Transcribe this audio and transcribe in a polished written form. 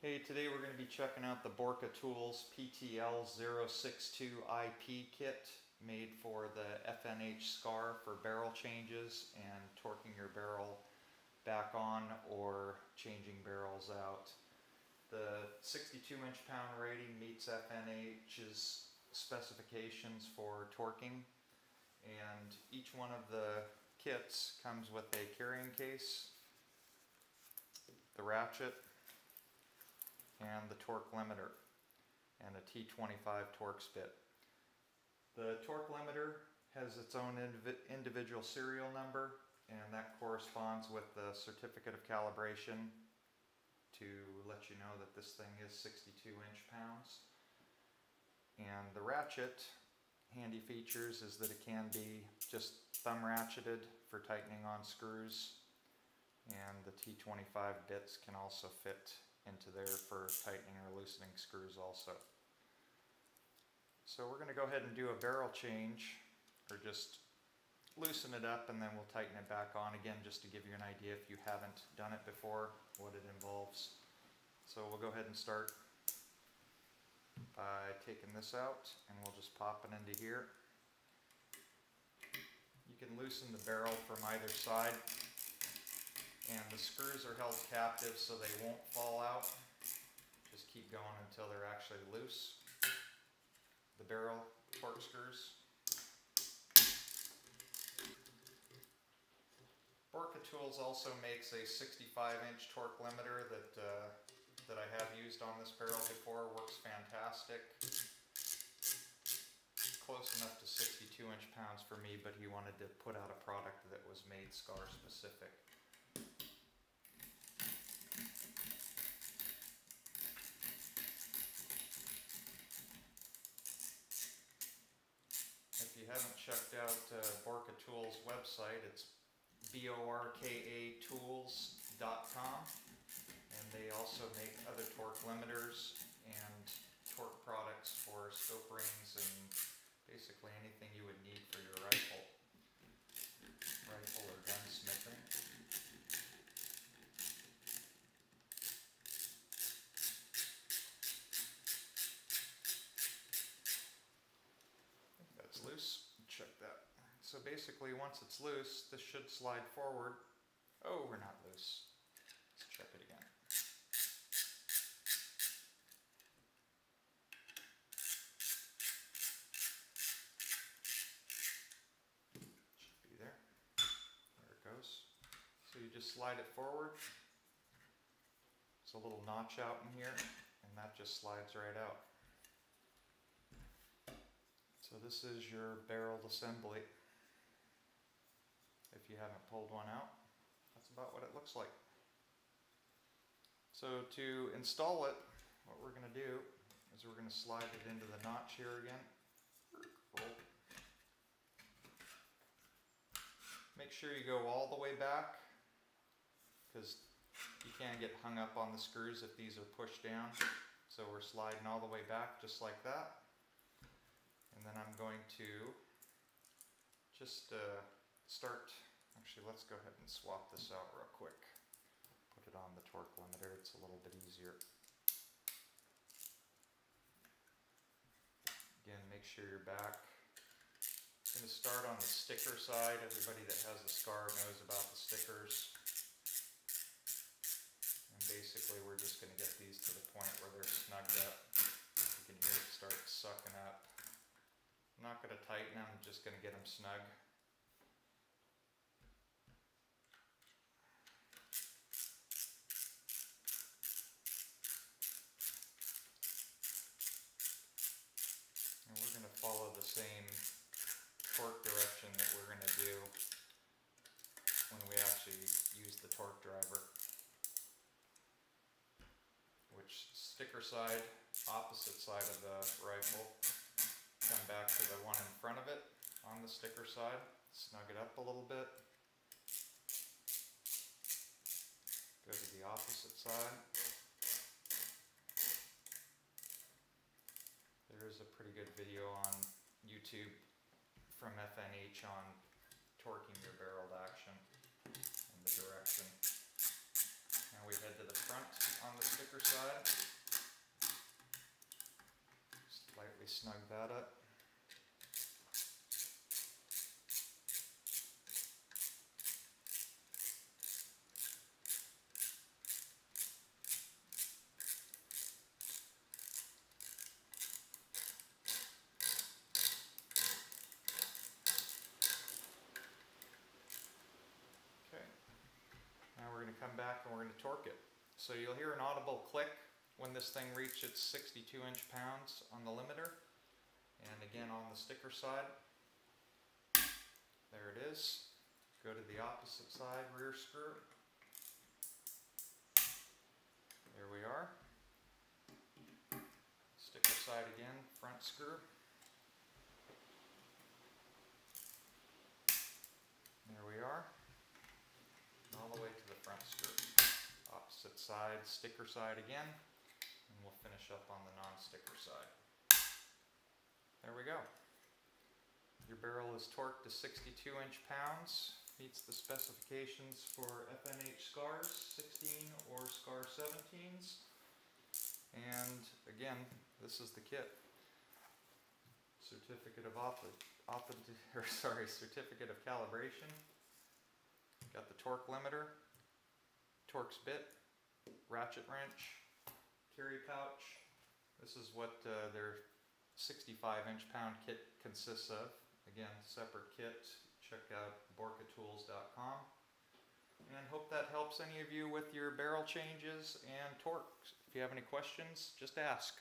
Hey, today we're going to be checking out the Borka Tools PTL 062 IP kit made for the FNH SCAR for barrel changes and torquing your barrel back on or changing barrels out. The 62 inch pound rating meets FNH's specifications for torquing, and each one of the kits comes with a carrying case, the ratchet, and the torque limiter, and a T25 Torx bit. The torque limiter has its own individual serial number, and that corresponds with the certificate of calibration to let you know that this thing is 62 inch pounds. And the ratchet, handy features is that it can be just thumb ratcheted for tightening on screws, and the T25 bits can also fit into there for tightening or loosening screws also. So we're going to go ahead and do a barrel change, or just loosen it up, and then we'll tighten it back on again, just to give you an idea if you haven't done it before what it involves. So we'll go ahead and start by taking this out, and we'll just pop it into here. You can loosen the barrel from either side, and the screws are held captive so they won't fall out. Just keep going until they're actually loose. The barrel corkscrews. Borka Tools also makes a 65 inch torque limiter that I have used on this barrel before. Works fantastic. Close enough to 62 inch pounds for me, but he wanted to put out a product that was made SCAR specific. If you haven't checked out Borka Tools' website, it's borkatools.com, and they also make other torque limiters and torque products for scope rings and basically anything you would need for your rifle or gunsmithing. That's loose. Check that. So basically, once it's loose, this should slide forward. Oh, we're not loose. Let's check it again. Should be there. There it goes. So you just slide it forward. There's a little notch out in here, and that just slides right out. So this is your barrel assembly. If you haven't pulled one out, that's about what it looks like. So to install it, what we're going to do is we're going to slide it into the notch here again. Roll. Make sure you go all the way back, because you can get hung up on the screws if these are pushed down. So we're sliding all the way back just like that. And then I'm going to just start, actually let's go ahead and swap this out real quick. Put it on the torque limiter, it's a little bit easier. Again, make sure you're back. I'm going to start on the sticker side. Everybody that has the SCAR knows about the stickers. And basically we're just going to get these to the point where they're snugged up. You can hear it start sucking up. I'm not going to tighten them, I'm just going to get them snug. And we're going to follow the same torque direction that we're going to do when we actually use the torque driver. Which sticker side, opposite side of the rifle. Come back to the one in front of it on the sticker side, snug it up a little bit, go to the opposite side. There is a pretty good video on YouTube from FNH on torquing your barreled action and the direction. Now we head to the front on the sticker. thicker side. Just lightly snug that up. Now we're going to come back and we're going to torque it. So you'll hear an audible click when this thing reaches 62 inch-pounds on the limiter. And again on the sticker side. There it is. Go to the opposite side, rear screw. There we are. Sticker side again, front screw. There we are. All the way to the front screw. Opposite side, sticker side again, and we'll finish up on the non-sticker side. There we go. Your barrel is torqued to 62 inch-pounds, meets the specifications for FNH SCARs 16 or SCAR 17s, and again, this is the kit. Certificate of calibration. Got the torque limiter, Torx bit, ratchet wrench, carry pouch. This is what their 65 inch-pound kit consists of. Again, separate kit. Check out borkatools.com. And hope that helps any of you with your barrel changes and torques. If you have any questions, just ask.